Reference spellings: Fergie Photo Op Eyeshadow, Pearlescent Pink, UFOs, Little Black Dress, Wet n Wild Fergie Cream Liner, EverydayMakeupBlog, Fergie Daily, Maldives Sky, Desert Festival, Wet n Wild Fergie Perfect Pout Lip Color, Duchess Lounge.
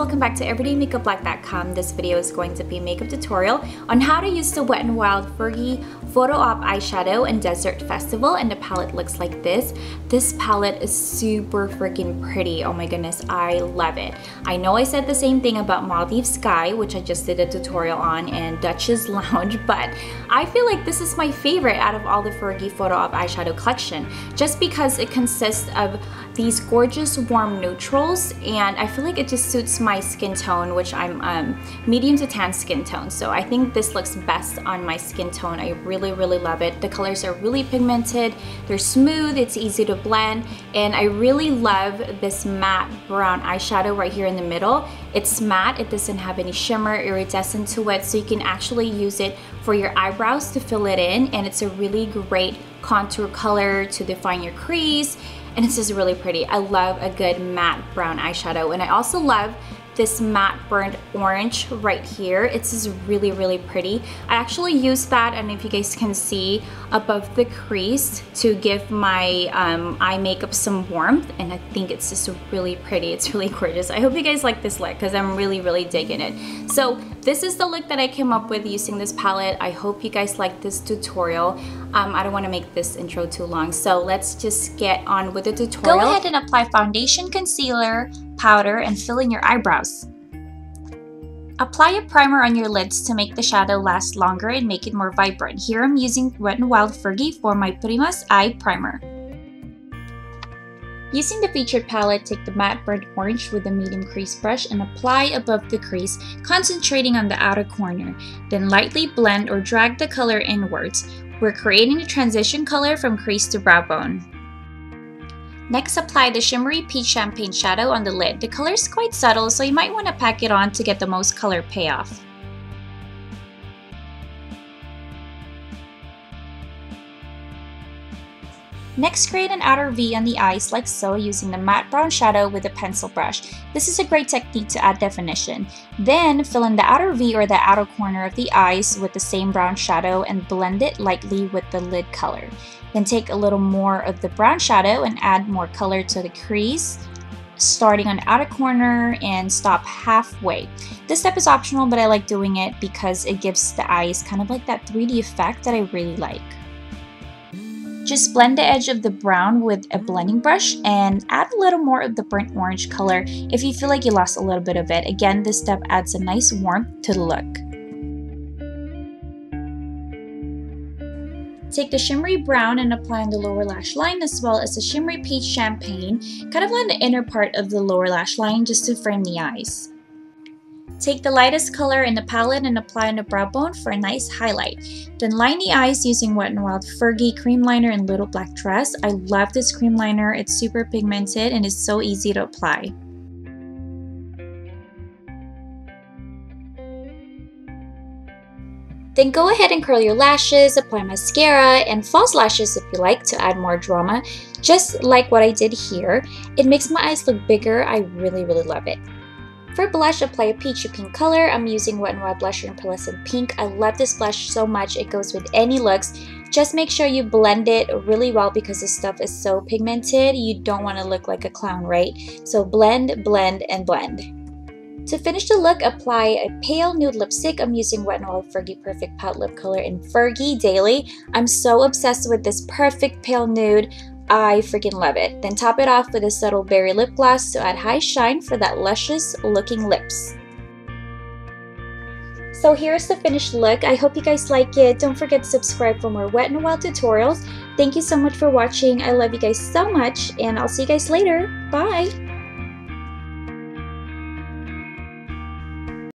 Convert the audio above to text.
welcome back to EverydayMakeupBlog.com. This video is going to be a makeup tutorial on how to use the Wet n Wild Fergie Photo Op Eyeshadow in Desert Festival, and the palette looks like this. This palette is super freaking pretty. Oh my goodness, I love it. I know I said the same thing about Maldives Sky, which I just did a tutorial on, and Duchess Lounge, but I feel like this is my favorite out of all the Fergie Photo Op Eyeshadow collection, just because it consists of these gorgeous warm neutrals, and I feel like it just suits my skin tone, which I'm medium to tan skin tone, so I think this looks best on my skin tone. I really love it. The colors are really pigmented, they're smooth, it's easy to blend, and I really love this matte brown eyeshadow right here in the middle. It's matte, it doesn't have any shimmer, iridescent to it, so you can actually use it for your eyebrows to fill it in, and it's a really great contour color to define your crease, and it's just really pretty. I love a good matte brown eyeshadow, and I also love this matte burnt orange right here. It's just really pretty. I actually used that, and if you guys can see above the crease, to give my eye makeup some warmth, and I think it's just really pretty. It's really gorgeous. I hope you guys like this look because I'm really digging it. So this is the look that I came up with using this palette. I hope you guys like this tutorial. I don't want to make this intro too long, so let's just get on with the tutorial. Go ahead and apply foundation, concealer, powder, and fill in your eyebrows. Apply a primer on your lids to make the shadow last longer and make it more vibrant. Here I'm using Wet n Wild Fergie for my Prima's Eye Primer. Using the featured palette, take the matte burnt orange with a medium crease brush and apply above the crease, concentrating on the outer corner. Then lightly blend or drag the color inwards. We're creating a transition color from crease to brow bone. Next, apply the shimmery peach champagne shadow on the lid. The color is quite subtle, so you might want to pack it on to get the most color payoff. Next, create an outer V on the eyes like so, using the matte brown shadow with a pencil brush. This is a great technique to add definition. Then, fill in the outer V or the outer corner of the eyes with the same brown shadow and blend it lightly with the lid color. Then take a little more of the brown shadow and add more color to the crease, starting on outer corner and stop halfway. This step is optional, but I like doing it because it gives the eyes kind of like that 3D effect that I really like. Just blend the edge of the brown with a blending brush and add a little more of the burnt orange color if you feel like you lost a little bit of it. Again, this step adds a nice warmth to the look. Take the shimmery brown and apply on the lower lash line, as well as the shimmery peach champagne, kind of on the inner part of the lower lash line just to frame the eyes. Take the lightest color in the palette and apply on the brow bone for a nice highlight. Then line the eyes using Wet n Wild Fergie Cream Liner and Little Black Dress. I love this cream liner. It's super pigmented and it's so easy to apply. Then go ahead and curl your lashes, apply mascara, and false lashes if you like to add more drama. Just like what I did here. It makes my eyes look bigger. I really love it. For blush, apply a peachy pink color. I'm using Wet n Wild Blusher in Pearlescent Pink. I love this blush so much. It goes with any looks. Just make sure you blend it really well because this stuff is so pigmented. You don't want to look like a clown, right? So blend, blend, and blend. To finish the look, apply a pale nude lipstick. I'm using Wet n Wild Fergie Perfect Pout Lip Color in Fergie Daily. I'm so obsessed with this perfect pale nude. I freaking love it. Then top it off with a subtle berry lip gloss to add high shine for that luscious looking lips. So here's the finished look. I hope you guys like it. Don't forget to subscribe for more Wet n Wild tutorials. Thank you so much for watching. I love you guys so much, and I'll see you guys later. Bye!